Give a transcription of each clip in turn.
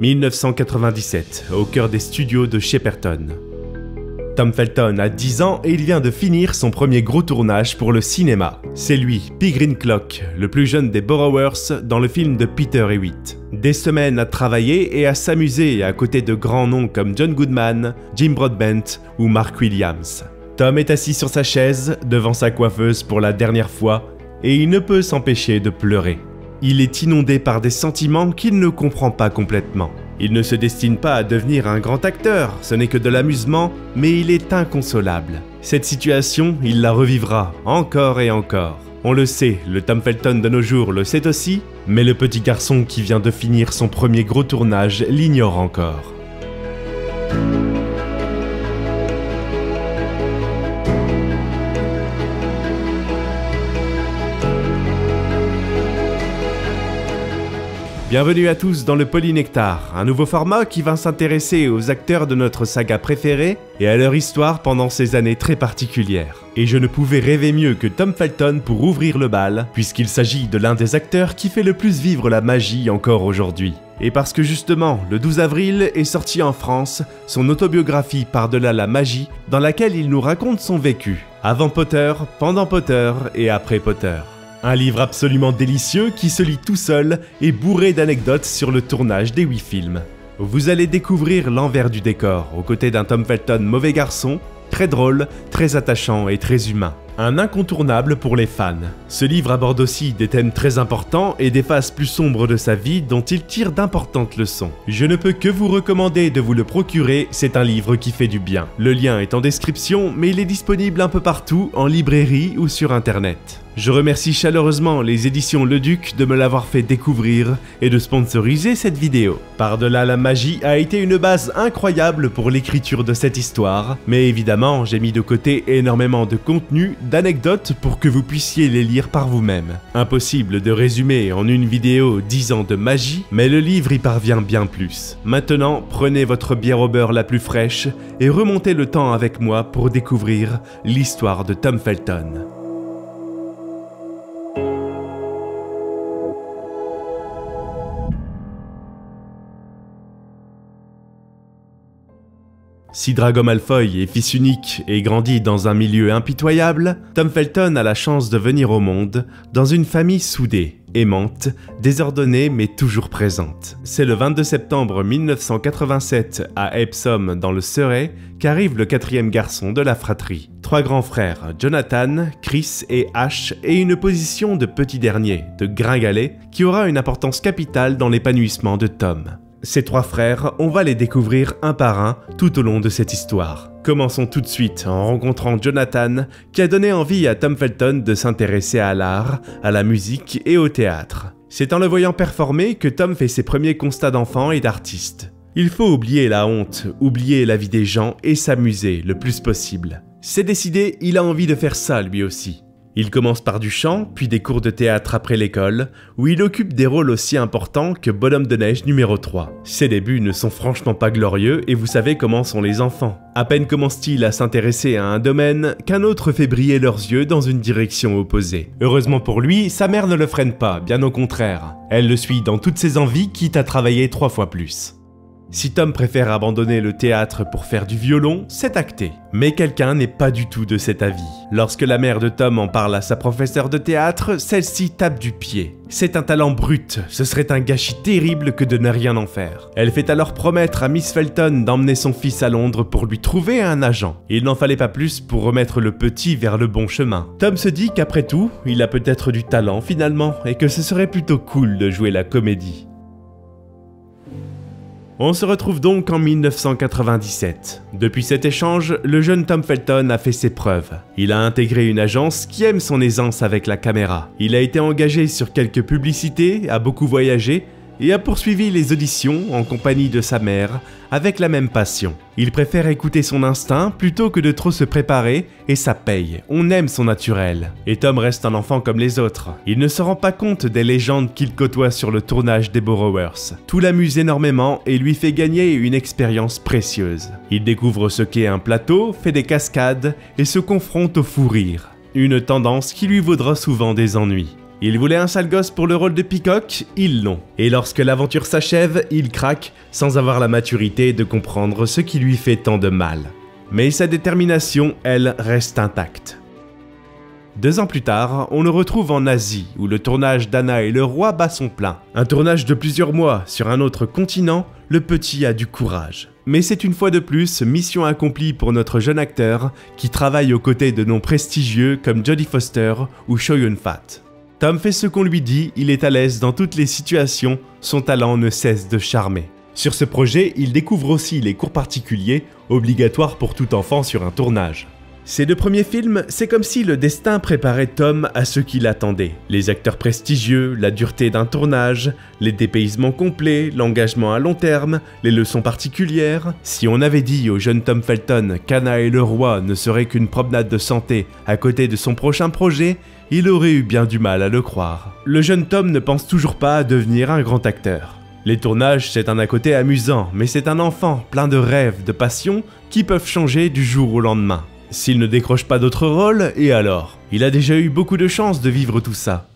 1997, au cœur des studios de Shepperton. Tom Felton a 10 ans et il vient de finir son premier gros tournage pour le cinéma. C'est lui, Pigreen Clock, le plus jeune des Borrowers dans le film de Peter Hewitt. Des semaines à travailler et à s'amuser à côté de grands noms comme John Goodman, Jim Broadbent ou Mark Williams. Tom est assis sur sa chaise devant sa coiffeuse pour la dernière fois et il ne peut s'empêcher de pleurer. Il est inondé par des sentiments qu'il ne comprend pas complètement. Il ne se destine pas à devenir un grand acteur, ce n'est que de l'amusement, mais il est inconsolable. Cette situation, il la revivra encore et encore. On le sait, le Tom Felton de nos jours le sait aussi, mais le petit garçon qui vient de finir son premier gros tournage l'ignore encore. Bienvenue à tous dans le Polynectar, un nouveau format qui va s'intéresser aux acteurs de notre saga préférée et à leur histoire pendant ces années très particulières. Et je ne pouvais rêver mieux que Tom Felton pour ouvrir le bal, puisqu'il s'agit de l'un des acteurs qui fait le plus vivre la magie encore aujourd'hui. Et parce que justement, le 12 avril est sorti en France son autobiographie Par-delà la magie, dans laquelle il nous raconte son vécu, avant Potter, pendant Potter et après Potter. Un livre absolument délicieux qui se lit tout seul et bourré d'anecdotes sur le tournage des 8 films. Vous allez découvrir l'envers du décor, aux côtés d'un Tom Felton mauvais garçon, très drôle, très attachant et très humain. Un incontournable pour les fans. Ce livre aborde aussi des thèmes très importants et des phases plus sombres de sa vie dont il tire d'importantes leçons. Je ne peux que vous recommander de vous le procurer, c'est un livre qui fait du bien. Le lien est en description, mais il est disponible un peu partout, en librairie ou sur internet. Je remercie chaleureusement les éditions Leduc de me l'avoir fait découvrir et de sponsoriser cette vidéo. Par-delà la magie a été une base incroyable pour l'écriture de cette histoire, mais évidemment j'ai mis de côté énormément de contenu, d'anecdotes pour que vous puissiez les lire par vous-même. Impossible de résumer en une vidéo 10 ans de magie, mais le livre y parvient bien plus. Maintenant, prenez votre bière au beurre la plus fraîche et remontez le temps avec moi pour découvrir l'histoire de Tom Felton. Si Drago Malfoy est fils unique et grandit dans un milieu impitoyable, Tom Felton a la chance de venir au monde dans une famille soudée, aimante, désordonnée mais toujours présente. C'est le 22 septembre 1987 à Epsom dans le Surrey qu'arrive le quatrième garçon de la fratrie. 3 grands frères, Jonathan, Chris et Ash, et une position de petit dernier, de gringalet, qui aura une importance capitale dans l'épanouissement de Tom. Ces 3 frères, on va les découvrir un par un tout au long de cette histoire. Commençons tout de suite en rencontrant Jonathan, qui a donné envie à Tom Felton de s'intéresser à l'art, à la musique et au théâtre. C'est en le voyant performer que Tom fait ses premiers constats d'enfant et d'artiste. Il faut oublier la honte, oublier la vie des gens et s'amuser le plus possible. C'est décidé, il a envie de faire ça lui aussi. Il commence par du chant, puis des cours de théâtre après l'école, où il occupe des rôles aussi importants que Bonhomme de Neige numéro 3. Ses débuts ne sont franchement pas glorieux et vous savez comment sont les enfants. À peine commence-t-il à s'intéresser à un domaine qu'un autre fait briller leurs yeux dans une direction opposée. Heureusement pour lui, sa mère ne le freine pas, bien au contraire. Elle le suit dans toutes ses envies, quitte à travailler 3 fois plus. Si Tom préfère abandonner le théâtre pour faire du violon, c'est acté. Mais quelqu'un n'est pas du tout de cet avis. Lorsque la mère de Tom en parle à sa professeure de théâtre, celle-ci tape du pied. C'est un talent brut, ce serait un gâchis terrible que de ne rien en faire. Elle fait alors promettre à Miss Felton d'emmener son fils à Londres pour lui trouver un agent. Il n'en fallait pas plus pour remettre le petit vers le bon chemin. Tom se dit qu'après tout, il a peut-être du talent finalement, et que ce serait plutôt cool de jouer la comédie. On se retrouve donc en 1997. Depuis cet échange, le jeune Tom Felton a fait ses preuves. Il a intégré une agence qui aime son aisance avec la caméra. Il a été engagé sur quelques publicités, a beaucoup voyagé et a poursuivi les auditions en compagnie de sa mère avec la même passion. Il préfère écouter son instinct plutôt que de trop se préparer et ça paye, on aime son naturel. Et Tom reste un enfant comme les autres. Il ne se rend pas compte des légendes qu'il côtoie sur le tournage des Borrowers. Tout l'amuse énormément et lui fait gagner une expérience précieuse. Il découvre ce qu'est un plateau, fait des cascades et se confronte au fou rire. Une tendance qui lui vaudra souvent des ennuis. Ils voulaient un sale gosse pour le rôle de Peacock, ils l'ont. Et lorsque l'aventure s'achève, il craque sans avoir la maturité de comprendre ce qui lui fait tant de mal. Mais sa détermination, elle, reste intacte. 2 ans plus tard, on le retrouve en Asie, où le tournage d'Anna et le Roi bat son plein. Un tournage de plusieurs mois sur un autre continent, le petit a du courage. Mais c'est une fois de plus mission accomplie pour notre jeune acteur, qui travaille aux côtés de noms prestigieux comme Jodie Foster ou Chow Yun Fat. Tom fait ce qu'on lui dit, il est à l'aise dans toutes les situations, son talent ne cesse de charmer. Sur ce projet, il découvre aussi les cours particuliers, obligatoires pour tout enfant sur un tournage. Ces 2 premiers films, c'est comme si le destin préparait Tom à ce qu'il attendait. Les acteurs prestigieux, la dureté d'un tournage, les dépaysements complets, l'engagement à long terme, les leçons particulières. Si on avait dit au jeune Tom Felton qu'Anna et le Roi ne seraient qu'une promenade de santé à côté de son prochain projet, il aurait eu bien du mal à le croire. Le jeune Tom ne pense toujours pas à devenir un grand acteur. Les tournages, c'est un à côté amusant, mais c'est un enfant plein de rêves, de passions, qui peuvent changer du jour au lendemain. S'il ne décroche pas d'autres rôles, et alors? Il a déjà eu beaucoup de chance de vivre tout ça.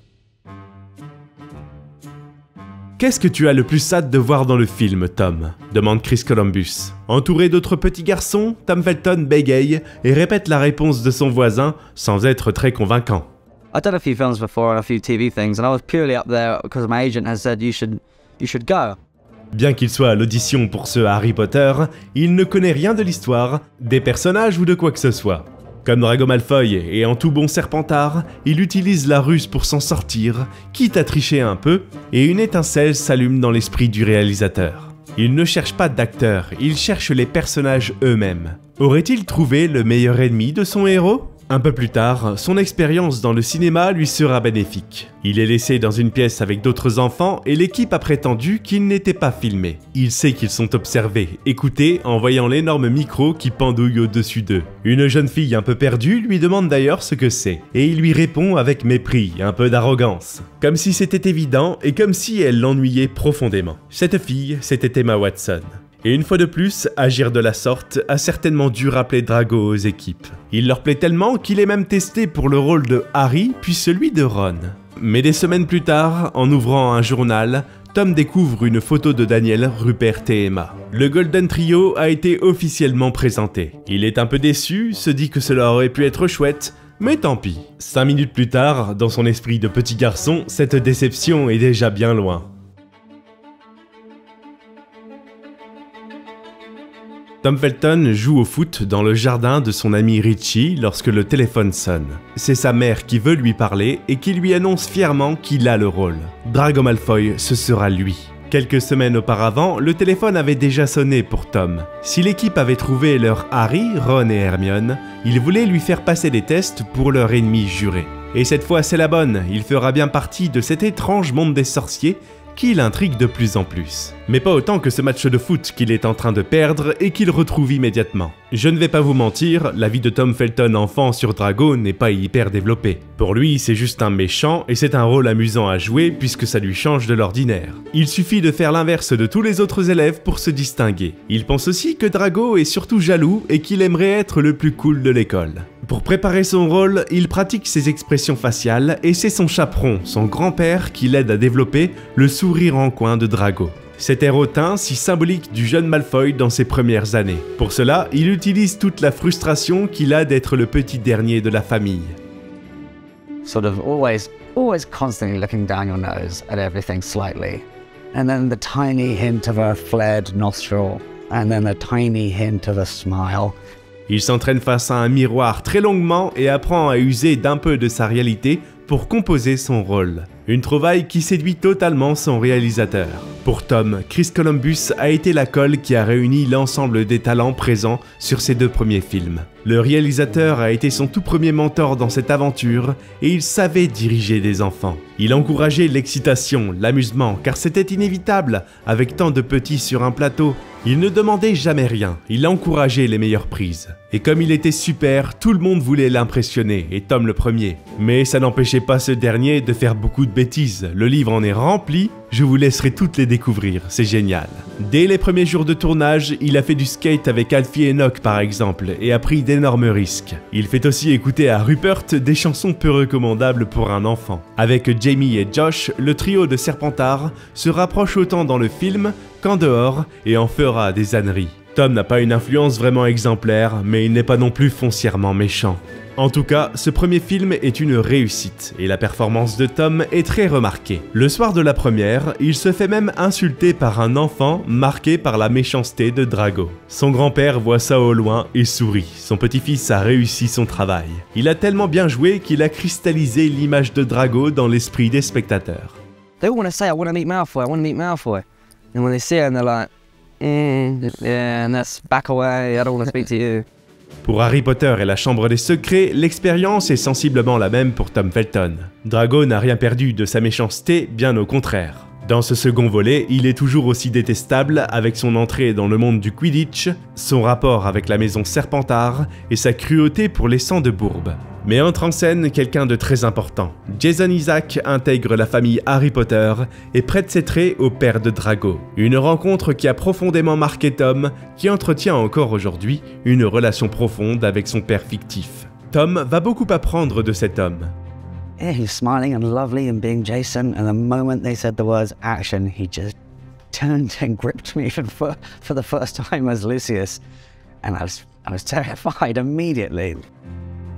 Qu'est-ce que tu as le plus hâte de voir dans le film, Tom? Demande Chris Columbus. Entouré d'autres petits garçons, Tom Felton bégaye et répète la réponse de son voisin sans être très convaincant. I've done a few films before and a few TV things, and I was purely up there because my agent has said you should go. Bien qu'il soit à l'audition pour ce Harry Potter, il ne connaît rien de l'histoire, des personnages ou de quoi que ce soit. Comme Drago Malfoy et en tout bon serpentard, il utilise la ruse pour s'en sortir, quitte à tricher un peu, et une étincelle s'allume dans l'esprit du réalisateur. Il ne cherche pas d'acteurs, il cherche les personnages eux-mêmes. Aurait-il trouvé le meilleur ennemi de son héros ? Un peu plus tard, son expérience dans le cinéma lui sera bénéfique. Il est laissé dans une pièce avec d'autres enfants et l'équipe a prétendu qu'il n'était pas filmé. Il sait qu'ils sont observés, écoutés en voyant l'énorme micro qui pendouille au-dessus d'eux. Une jeune fille un peu perdue lui demande d'ailleurs ce que c'est, et il lui répond avec mépris, un peu d'arrogance. Comme si c'était évident et comme si elle l'ennuyait profondément. Cette fille, c'était Emma Watson. Et une fois de plus, agir de la sorte a certainement dû rappeler Drago aux équipes. Il leur plaît tellement qu'il est même testé pour le rôle de Harry, puis celui de Ron. Mais des semaines plus tard, en ouvrant un journal, Tom découvre une photo de Daniel, Rupert et Emma. Le Golden Trio a été officiellement présenté. Il est un peu déçu, se dit que cela aurait pu être chouette, mais tant pis. 5 minutes plus tard, dans son esprit de petit garçon, cette déception est déjà bien loin. Tom Felton joue au foot dans le jardin de son ami Richie lorsque le téléphone sonne. C'est sa mère qui veut lui parler et qui lui annonce fièrement qu'il a le rôle. Drago Malfoy, ce sera lui. Quelques semaines auparavant, le téléphone avait déjà sonné pour Tom. Si l'équipe avait trouvé leur Harry, Ron et Hermione, ils voulaient lui faire passer des tests pour leur ennemi juré. Et cette fois c'est la bonne, il fera bien partie de cet étrange monde des sorciers qui l'intrigue de plus en plus. Mais pas autant que ce match de foot qu'il est en train de perdre et qu'il retrouve immédiatement. Je ne vais pas vous mentir, la vie de Tom Felton enfant sur Drago n'est pas hyper développée. Pour lui, c'est juste un méchant et c'est un rôle amusant à jouer puisque ça lui change de l'ordinaire. Il suffit de faire l'inverse de tous les autres élèves pour se distinguer. Il pense aussi que Drago est surtout jaloux et qu'il aimerait être le plus cool de l'école. Pour préparer son rôle, il pratique ses expressions faciales et c'est son chaperon, son grand-père, qui l'aide à développer le sourire en coin de Drago. Cet air hautain si symbolique du jeune Malfoy dans ses premières années. Pour cela, il utilise toute la frustration qu'il a d'être le petit dernier de la famille. Sort of always constantly looking down your nose at everything slightly, and then the tiny hint of a flared nostril, and then a tiny hint of a smile. Il s'entraîne face à un miroir très longuement et apprend à user d'un peu de sa réalité pour composer son rôle. Une trouvaille qui séduit totalement son réalisateur. Pour Tom, Chris Columbus a été la colle qui a réuni l'ensemble des talents présents sur ses 2 premiers films. Le réalisateur a été son tout premier mentor dans cette aventure et il savait diriger des enfants. Il encourageait l'excitation, l'amusement, car c'était inévitable avec tant de petits sur un plateau. Il ne demandait jamais rien, il encourageait les meilleures prises. Et comme il était super, tout le monde voulait l'impressionner, et Tom le premier. Mais ça n'empêchait pas ce dernier de faire beaucoup de bêtises, le livre en est rempli, je vous laisserai toutes les découvrir, c'est génial. Dès les premiers jours de tournage, il a fait du skate avec Alfie Enoch par exemple, et a pris d'énormes risques. Il fait aussi écouter à Rupert des chansons peu recommandables pour un enfant. Avec Jamie et Josh, le trio de Serpentard se rapproche autant dans le film qu'en dehors et en fera des âneries. Tom n'a pas une influence vraiment exemplaire, mais il n'est pas non plus foncièrement méchant. En tout cas, ce premier film est une réussite, et la performance de Tom est très remarquée. Le soir de la première, il se fait même insulter par un enfant marqué par la méchanceté de Drago. Son grand-père voit ça au loin et sourit. Son petit-fils a réussi son travail. Il a tellement bien joué qu'il a cristallisé l'image de Drago dans l'esprit des spectateurs. They all want to say, I want to meet Malfoy, I want to meet Malfoy. And when they see him, they're like, yeah, and that's back away, I don't want to speak to you. Pour Harry Potter et la Chambre des Secrets, l'expérience est sensiblement la même pour Tom Felton. Drago n'a rien perdu de sa méchanceté, bien au contraire. Dans ce second volet, il est toujours aussi détestable avec son entrée dans le monde du Quidditch, son rapport avec la maison Serpentard et sa cruauté pour les sangs de bourbe. Mais entre en scène quelqu'un de très important. Jason Isaacs intègre la famille Harry Potter et prête ses traits au père de Drago. Une rencontre qui a profondément marqué Tom, qui entretient encore aujourd'hui une relation profonde avec son père fictif. Tom va beaucoup apprendre de cet homme. Yeah, he was smiling and lovely and being Jason, and the moment they said the words action, he just turned and gripped me for the first time as Lucius, and I was terrified immediately.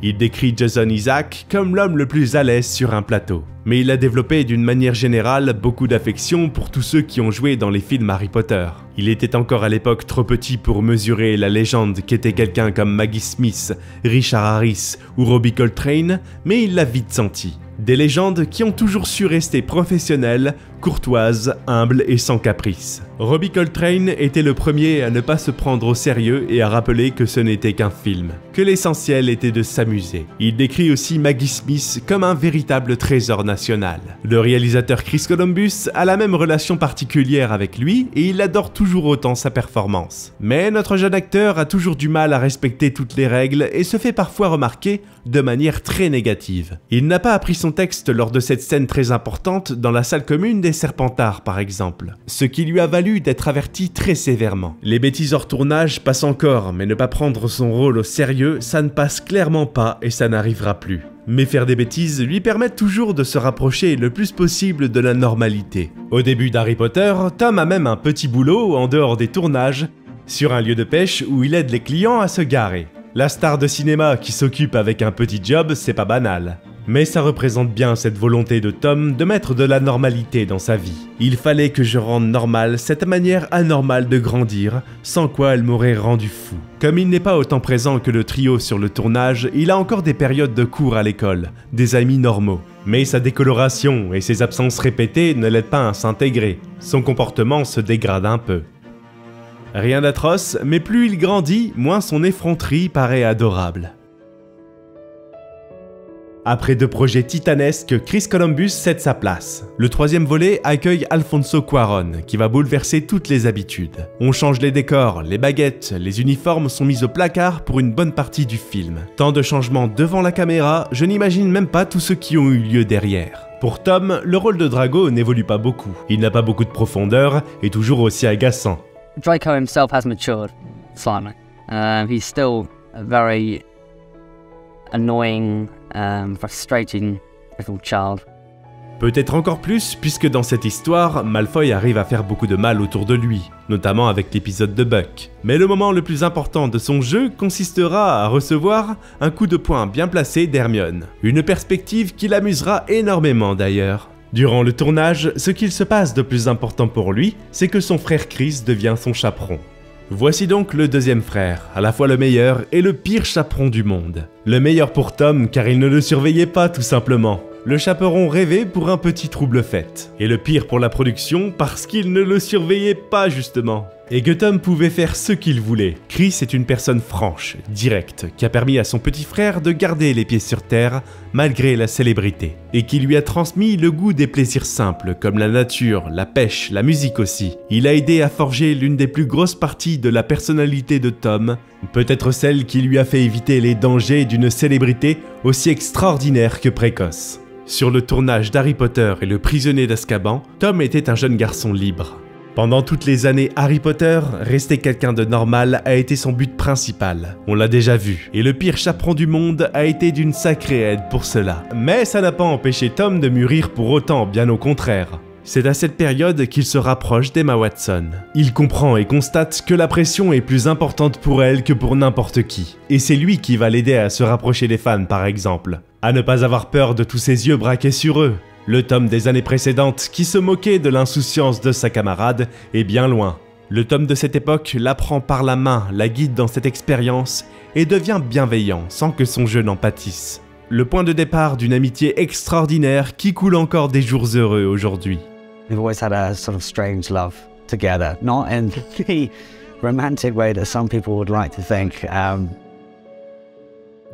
Il décrit Jason Isaacs comme l'homme le plus à l'aise sur un plateau, mais il a développé d'une manière générale beaucoup d'affection pour tous ceux qui ont joué dans les films Harry Potter. Il était encore à l'époque trop petit pour mesurer la légende qu'était quelqu'un comme Maggie Smith, Richard Harris ou Robbie Coltrane, mais il l'a vite senti. Des légendes qui ont toujours su rester professionnelles, courtoises, humbles et sans caprice. Robbie Coltrane était le premier à ne pas se prendre au sérieux et à rappeler que ce n'était qu'un film, que l'essentiel était de s'amuser. Il décrit aussi Maggie Smith comme un véritable trésor national. Le réalisateur Chris Columbus a la même relation particulière avec lui et il adore toujours autant sa performance. Mais notre jeune acteur a toujours du mal à respecter toutes les règles et se fait parfois remarquer de manière très négative. Il n'a pas appris son texte lors de cette scène très importante dans la salle commune des Serpentards par exemple, ce qui lui a valu d'être averti très sévèrement. Les bêtises hors tournage passent encore, mais ne pas prendre son rôle au sérieux, ça ne passe clairement pas et ça n'arrivera plus. Mais faire des bêtises lui permet toujours de se rapprocher le plus possible de la normalité. Au début d'Harry Potter, Tom a même un petit boulot en dehors des tournages, sur un lieu de pêche où il aide les clients à se garer. La star de cinéma qui s'occupe avec un petit job, c'est pas banal. Mais ça représente bien cette volonté de Tom de mettre de la normalité dans sa vie. Il fallait que je rende normale cette manière anormale de grandir, sans quoi elle m'aurait rendu fou. Comme il n'est pas autant présent que le trio sur le tournage, il a encore des périodes de cours à l'école, des amis normaux. Mais sa décoloration et ses absences répétées ne l'aident pas à s'intégrer. Son comportement se dégrade un peu. Rien d'atroce, mais plus il grandit, moins son effronterie paraît adorable. Après deux projets titanesques, Chris Columbus cède sa place. Le troisième volet accueille Alfonso Cuarón, qui va bouleverser toutes les habitudes. On change les décors, les baguettes, les uniformes sont mis au placard pour une bonne partie du film. Tant de changements devant la caméra, je n'imagine même pas tous ceux qui ont eu lieu derrière. Pour Tom, le rôle de Drago n'évolue pas beaucoup. Il n'a pas beaucoup de profondeur et toujours aussi agaçant. Draco himself has matured slightly. He's still a very annoying, frustrating little child. Peut-être encore plus, puisque dans cette histoire, Malfoy arrive à faire beaucoup de mal autour de lui, notamment avec l'épisode de Buck. Mais le moment le plus important de son jeu consistera à recevoir un coup de poing bien placé d'Hermione. Une perspective qui l'amusera énormément d'ailleurs. Durant le tournage, ce qu'il se passe de plus important pour lui, c'est que son frère Chris devient son chaperon. Voici donc le deuxième frère, à la fois le meilleur et le pire chaperon du monde. Le meilleur pour Tom car il ne le surveillait pas tout simplement. Le chaperon rêvé pour un petit trouble fête. Et le pire pour la production parce qu'il ne le surveillait pas justement. Et que Tom pouvait faire ce qu'il voulait. Chris est une personne franche, directe, qui a permis à son petit frère de garder les pieds sur terre malgré la célébrité. Et qui lui a transmis le goût des plaisirs simples, comme la nature, la pêche, la musique aussi. Il a aidé à forger l'une des plus grosses parties de la personnalité de Tom, peut-être celle qui lui a fait éviter les dangers d'une célébrité aussi extraordinaire que précoce. Sur le tournage d'Harry Potter et le prisonnier d'Azkaban, Tom était un jeune garçon libre. Pendant toutes les années Harry Potter, rester quelqu'un de normal a été son but principal. On l'a déjà vu, et le pire chaperon du monde a été d'une sacrée aide pour cela. Mais ça n'a pas empêché Tom de mûrir pour autant, bien au contraire. C'est à cette période qu'il se rapproche d'Emma Watson. Il comprend et constate que la pression est plus importante pour elle que pour n'importe qui. Et c'est lui qui va l'aider à se rapprocher des fans par exemple. À ne pas avoir peur de tous ses yeux braqués sur eux. Le Tom des années précédentes qui se moquait de l'insouciance de sa camarade est bien loin. Le Tom de cette époque la prend par la main, la guide dans cette expérience et devient bienveillant sans que son jeu n'en pâtisse. Le point de départ d'une amitié extraordinaire qui coule encore des jours heureux aujourd'hui. We've always had a sort of strange love together, not in the romantic way that some people would like to think.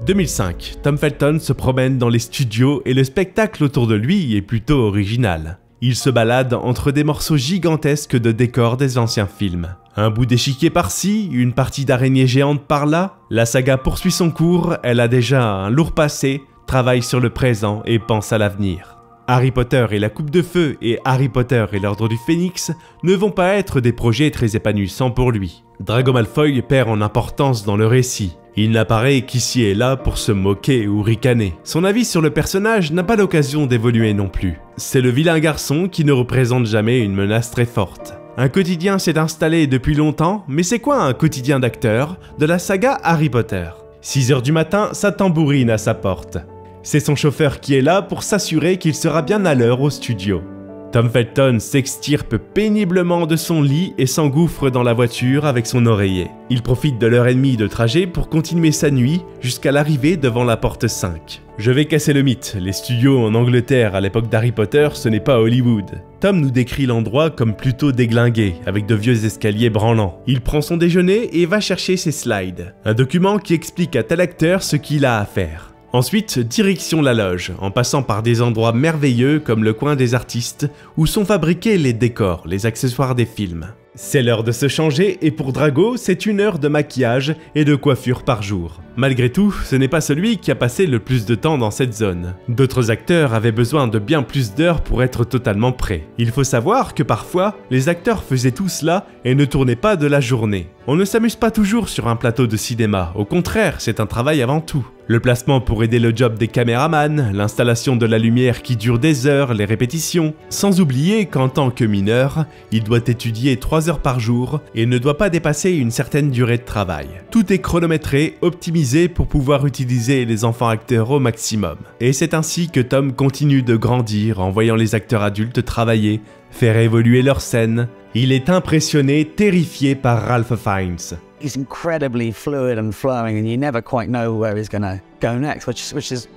2005, Tom Felton se promène dans les studios et le spectacle autour de lui est plutôt original. Il se balade entre des morceaux gigantesques de décors des anciens films. Un bout d'échiquier par-ci, une partie d'araignée géante par-là, la saga poursuit son cours, elle a déjà un lourd passé, travaille sur le présent et pense à l'avenir. Harry Potter et la Coupe de Feu et Harry Potter et l'Ordre du Phénix ne vont pas être des projets très épanouissants pour lui. Drago Malfoy perd en importance dans le récit. Il n'apparaît qu'ici et là pour se moquer ou ricaner. Son avis sur le personnage n'a pas l'occasion d'évoluer non plus. C'est le vilain garçon qui ne représente jamais une menace très forte. Un quotidien s'est installé depuis longtemps, mais c'est quoi un quotidien d'acteur de la saga Harry Potter? 6 h du matin, ça tambourine à sa porte. C'est son chauffeur qui est là pour s'assurer qu'il sera bien à l'heure au studio. Tom Felton s'extirpe péniblement de son lit et s'engouffre dans la voiture avec son oreiller. Il profite de l'1 h 30 de trajet pour continuer sa nuit jusqu'à l'arrivée devant la porte 5. Je vais casser le mythe, les studios en Angleterre à l'époque d'Harry Potter, ce n'est pas Hollywood. Tom nous décrit l'endroit comme plutôt déglingué, avec de vieux escaliers branlants. Il prend son déjeuner et va chercher ses slides, un document qui explique à tel acteur ce qu'il a à faire. Ensuite, direction la loge, en passant par des endroits merveilleux comme le coin des artistes, où sont fabriqués les décors, les accessoires des films. C'est l'heure de se changer et pour Drago, c'est 1 heure de maquillage et de coiffure par jour. Malgré tout, ce n'est pas celui qui a passé le plus de temps dans cette zone. D'autres acteurs avaient besoin de bien plus d'heures pour être totalement prêts. Il faut savoir que parfois, les acteurs faisaient tout cela et ne tournaient pas de la journée. On ne s'amuse pas toujours sur un plateau de cinéma, au contraire, c'est un travail avant tout. Le placement pour aider le job des caméramans, l'installation de la lumière qui dure des heures, les répétitions. Sans oublier qu'en tant que mineur, il doit étudier 3 heures par jour et ne doit pas dépasser une certaine durée de travail. Tout est chronométré, optimisé pour pouvoir utiliser les enfants acteurs au maximum. Et c'est ainsi que Tom continue de grandir en voyant les acteurs adultes travailler, faire évoluer leurs scènes. Il est impressionné, terrifié par Ralph Fiennes. He's incredibly fluid and flowing, and you never quite know where he's going to go next, which is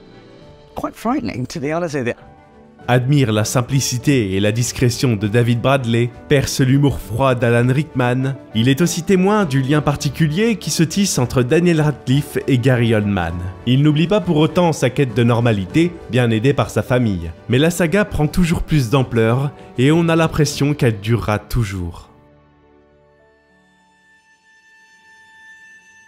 quite frightening, to be honest with you. Admire la simplicité et la discrétion de David Bradley, perce l'humour froid d'Alan Rickman. Il est aussi témoin du lien particulier qui se tisse entre Daniel Radcliffe et Gary Oldman. Il n'oublie pas pour autant sa quête de normalité, bien aidé par sa famille. Mais la saga prend toujours plus d'ampleur et on a l'impression qu'elle durera toujours.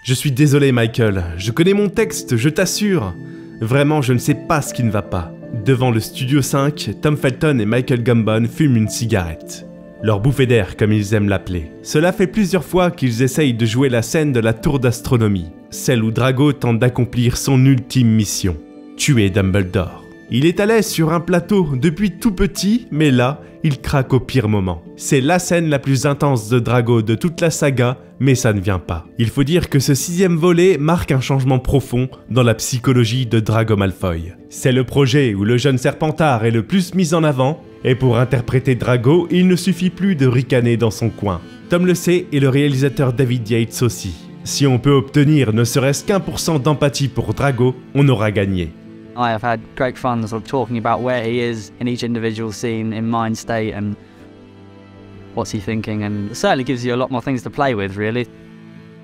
Je suis désolé Michael, je connais mon texte, je t'assure. Vraiment, je ne sais pas ce qui ne va pas. Devant le Studio 5, Tom Felton et Michael Gambon fument une cigarette. Leur bouffée d'air, comme ils aiment l'appeler. Cela fait plusieurs fois qu'ils essayent de jouer la scène de la tour d'astronomie, celle où Drago tente d'accomplir son ultime mission, tuer Dumbledore. Il est à l'aise sur un plateau depuis tout petit, mais là, il craque au pire moment. C'est la scène la plus intense de Drago de toute la saga, mais ça ne vient pas. Il faut dire que ce 6e volet marque un changement profond dans la psychologie de Drago Malfoy. C'est le projet où le jeune Serpentard est le plus mis en avant, et pour interpréter Drago, il ne suffit plus de ricaner dans son coin. Tom le sait, et le réalisateur David Yates aussi. Si on peut obtenir ne serait-ce qu'1% d'empathie pour Drago, on aura gagné. I have had great fun sort of talking about where he is in each individual scene, in mind state, and what's he thinking, and it certainly gives you a lot more things to play with, really.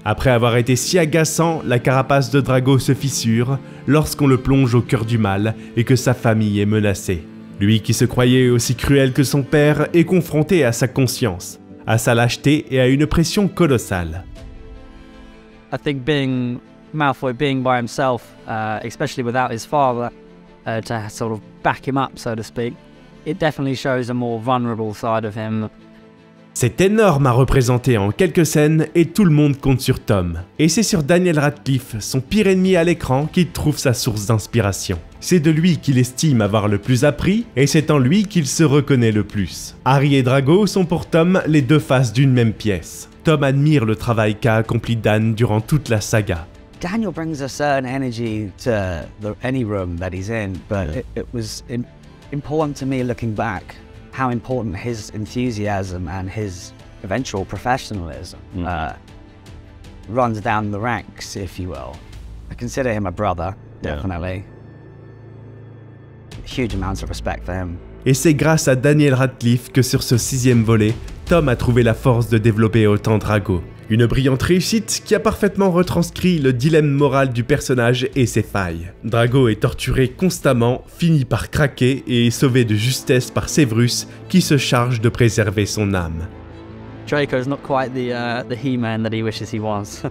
Après avoir été si agaçant, la carapace de Drago se fissure lorsqu'on le plonge au cœur du mal et que sa famille est menacée. Lui qui se croyait aussi cruel que son père est confronté à sa conscience, à sa lâcheté et à une pression colossale. I think being Malfoy, being by himself, especially without his father, to sort of back him up, so to speak. It definitely shows a more vulnerable side of him. C'est énorme à représenter en quelques scènes et tout le monde compte sur Tom. Et c'est sur Daniel Radcliffe, son pire ennemi à l'écran, qu'il trouve sa source d'inspiration. C'est de lui qu'il estime avoir le plus appris et c'est en lui qu'il se reconnaît le plus. Harry et Drago sont pour Tom les deux faces d'une même pièce. Tom admire le travail qu'a accompli Dan durant toute la saga. Daniel brings a certain energy to any room that he's in, but it was important to me looking back. How important his enthusiasm and his eventual professionalism runs down the ranks, if you will. I consider him a brother, definitely. Yeah. Huge amounts of respect for him. Et c'est grâce à Daniel Radcliffe que sur ce 6e volet, Tom a trouvé la force de développer autant Drago. Une brillante réussite qui a parfaitement retranscrit le dilemme moral du personnage et ses failles. Drago est torturé constamment, finit par craquer et est sauvé de justesse par Severus qui se charge de préserver son âme. Draco's not quite the He-Man that he wishes he was.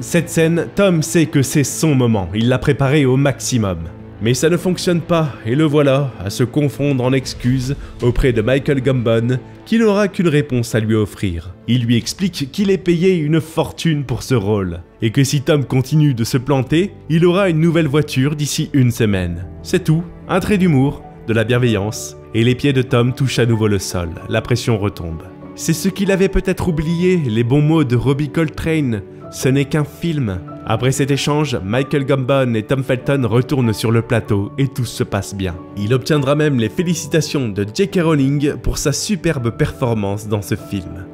Cette scène, Tom sait que c'est son moment, il l'a préparé au maximum. Mais ça ne fonctionne pas et le voilà à se confondre en excuses auprès de Michael Gambon qui n'aura qu'une réponse à lui offrir. Il lui explique qu'il est payé une fortune pour ce rôle et que si Tom continue de se planter, il aura une nouvelle voiture d'ici une semaine. C'est tout, un trait d'humour, de la bienveillance et les pieds de Tom touchent à nouveau le sol, la pression retombe. C'est ce qu'il avait peut-être oublié, les bons mots de Robbie Coltrane, ce n'est qu'un film. Après cet échange, Michael Gambon et Tom Felton retournent sur le plateau et tout se passe bien. Il obtiendra même les félicitations de J.K. Rowling pour sa superbe performance dans ce film.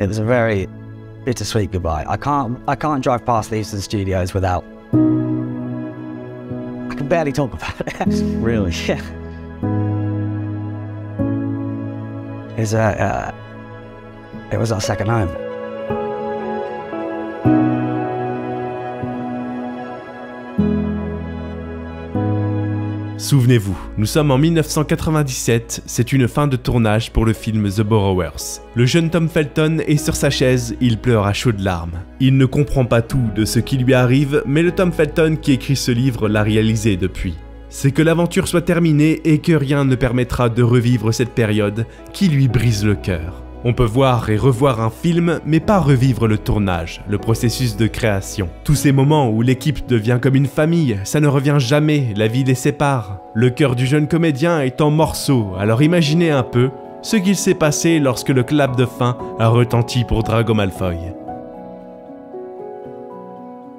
It was a very bittersweet goodbye. I can't drive past the Eastern Studios without. I can barely talk about it. Really? Yeah. It was our second home. Souvenez-vous, nous sommes en 1997, c'est une fin de tournage pour le film The Borrowers. Le jeune Tom Felton est sur sa chaise, il pleure à chaudes larmes. Il ne comprend pas tout de ce qui lui arrive, mais le Tom Felton qui écrit ce livre l'a réalisé depuis. C'est que l'aventure soit terminée et que rien ne permettra de revivre cette période qui lui brise le cœur. On peut voir et revoir un film, mais pas revivre le tournage, le processus de création. Tous ces moments où l'équipe devient comme une famille, ça ne revient jamais, la vie les sépare. Le cœur du jeune comédien est en morceaux, alors imaginez un peu ce qu'il s'est passé lorsque le clap de fin a retenti pour Drago Malfoy.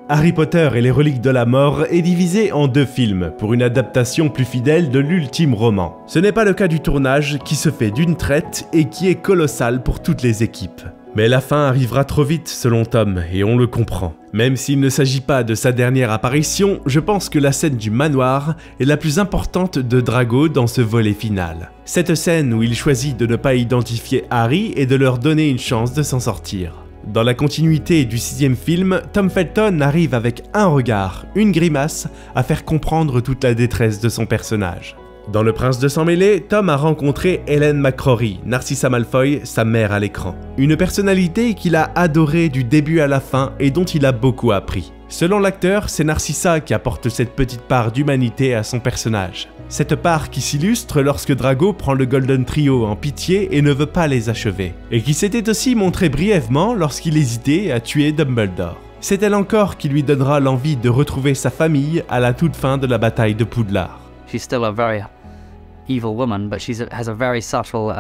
Harry Potter et les reliques de la mort est divisé en deux films pour une adaptation plus fidèle de l'ultime roman. Ce n'est pas le cas du tournage qui se fait d'une traite et qui est colossal pour toutes les équipes. Mais la fin arrivera trop vite selon Tom et on le comprend. Même s'il ne s'agit pas de sa dernière apparition, je pense que la scène du manoir est la plus importante de Drago dans ce volet final. Cette scène où il choisit de ne pas identifier Harry et de leur donner une chance de s'en sortir. Dans la continuité du 6e film, Tom Felton arrive avec un regard, une grimace, à faire comprendre toute la détresse de son personnage. Dans Le Prince de Sang Mêlé, Tom a rencontré Helen McCrory, Narcissa Malfoy, sa mère à l'écran. Une personnalité qu'il a adorée du début à la fin et dont il a beaucoup appris. Selon l'acteur, c'est Narcissa qui apporte cette petite part d'humanité à son personnage. Cette part qui s'illustre lorsque Drago prend le Golden Trio en pitié et ne veut pas les achever. Et qui s'était aussi montrée brièvement lorsqu'il hésitait à tuer Dumbledore. C'est elle encore qui lui donnera l'envie de retrouver sa famille à la toute fin de la bataille de Poudlard. She's still a very evil woman, but she has a very subtle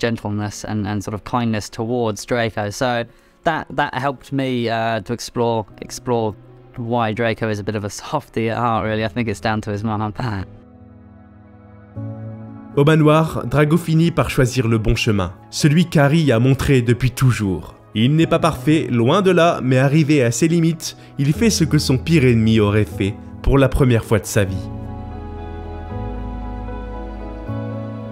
gentleness and sort of kindness towards Draco. So that helped me to explore why Draco is a bit of a softie at heart, really. I think it's down to his mum. Au manoir, Drago finit par choisir le bon chemin, celui qu'Harry a montré depuis toujours. Il n'est pas parfait, loin de là, mais arrivé à ses limites, il fait ce que son pire ennemi aurait fait pour la première fois de sa vie.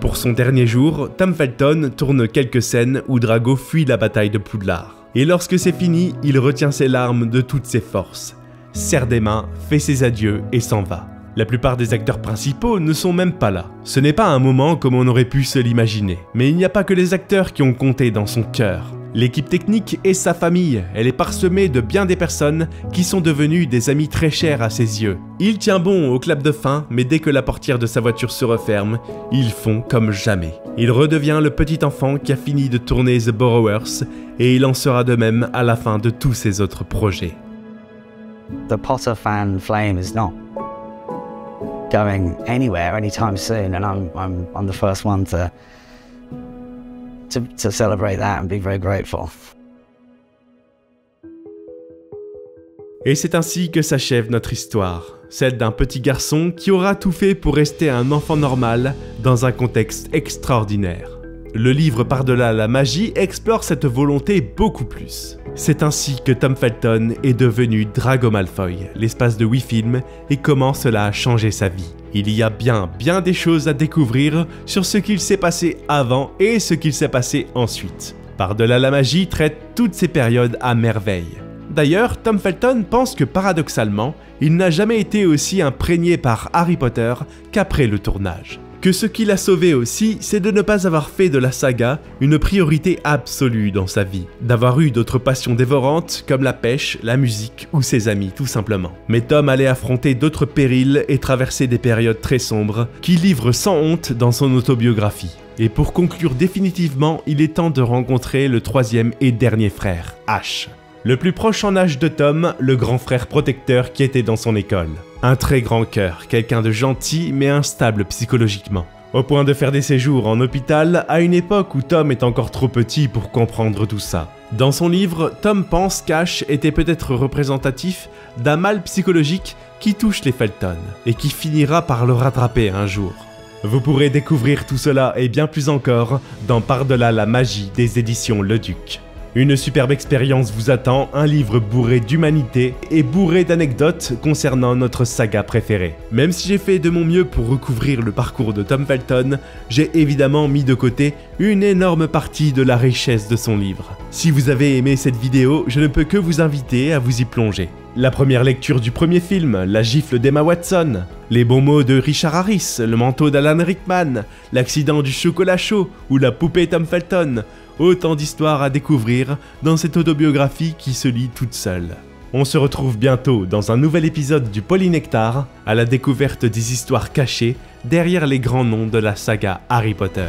Pour son dernier jour, Tom Felton tourne quelques scènes où Drago fuit la bataille de Poudlard. Et lorsque c'est fini, il retient ses larmes de toutes ses forces, serre des mains, fait ses adieux et s'en va. La plupart des acteurs principaux ne sont même pas là. Ce n'est pas un moment comme on aurait pu se l'imaginer. Mais il n'y a pas que les acteurs qui ont compté dans son cœur. L'équipe technique et sa famille, elle est parsemée de bien des personnes qui sont devenues des amis très chers à ses yeux. Il tient bon au clap de fin, mais dès que la portière de sa voiture se referme, ils font comme jamais. Il redevient le petit enfant qui a fini de tourner The Borrowers, et il en sera de même à la fin de tous ses autres projets. The Potter fan flame is not going anywhere anytime soon, and I'm the first one to celebrate that and be very grateful. Et c'est ainsi que s'achève notre histoire, celle d'un petit garçon qui aura tout fait pour rester un enfant normal dans un contexte extraordinaire. Le livre Par-delà la magie explore cette volonté beaucoup plus. C'est ainsi que Tom Felton est devenu Drago Malfoy, l'espace de 8 films, et comment cela a changé sa vie. Il y a bien des choses à découvrir sur ce qu'il s'est passé avant et ce qu'il s'est passé ensuite. Par-delà la magie traite toutes ces périodes à merveille. D'ailleurs, Tom Felton pense que paradoxalement, il n'a jamais été aussi imprégné par Harry Potter qu'après le tournage. Que ce qui l'a sauvé aussi, c'est de ne pas avoir fait de la saga une priorité absolue dans sa vie, d'avoir eu d'autres passions dévorantes comme la pêche, la musique ou ses amis tout simplement. Mais Tom allait affronter d'autres périls et traverser des périodes très sombres qu'il livre sans honte dans son autobiographie. Et pour conclure définitivement, il est temps de rencontrer le troisième et dernier frère, Ash. Le plus proche en âge de Tom, le grand frère protecteur qui était dans son école. Un très grand cœur, quelqu'un de gentil mais instable psychologiquement. Au point de faire des séjours en hôpital à une époque où Tom est encore trop petit pour comprendre tout ça. Dans son livre, Tom pense qu'Ash était peut-être représentatif d'un mal psychologique qui touche les Felton et qui finira par le rattraper un jour. Vous pourrez découvrir tout cela et bien plus encore dans Par-delà la magie des éditions Leduc. Une superbe expérience vous attend, un livre bourré d'humanité et bourré d'anecdotes concernant notre saga préférée. Même si j'ai fait de mon mieux pour recouvrir le parcours de Tom Felton, j'ai évidemment mis de côté une énorme partie de la richesse de son livre. Si vous avez aimé cette vidéo, je ne peux que vous inviter à vous y plonger. La première lecture du premier film, la gifle d'Emma Watson, les bons mots de Richard Harris, le manteau d'Alan Rickman, l'accident du chocolat chaud ou la poupée Tom Felton. Autant d'histoires à découvrir dans cette autobiographie qui se lit toute seule. On se retrouve bientôt dans un nouvel épisode du Polynectar à la découverte des histoires cachées derrière les grands noms de la saga Harry Potter.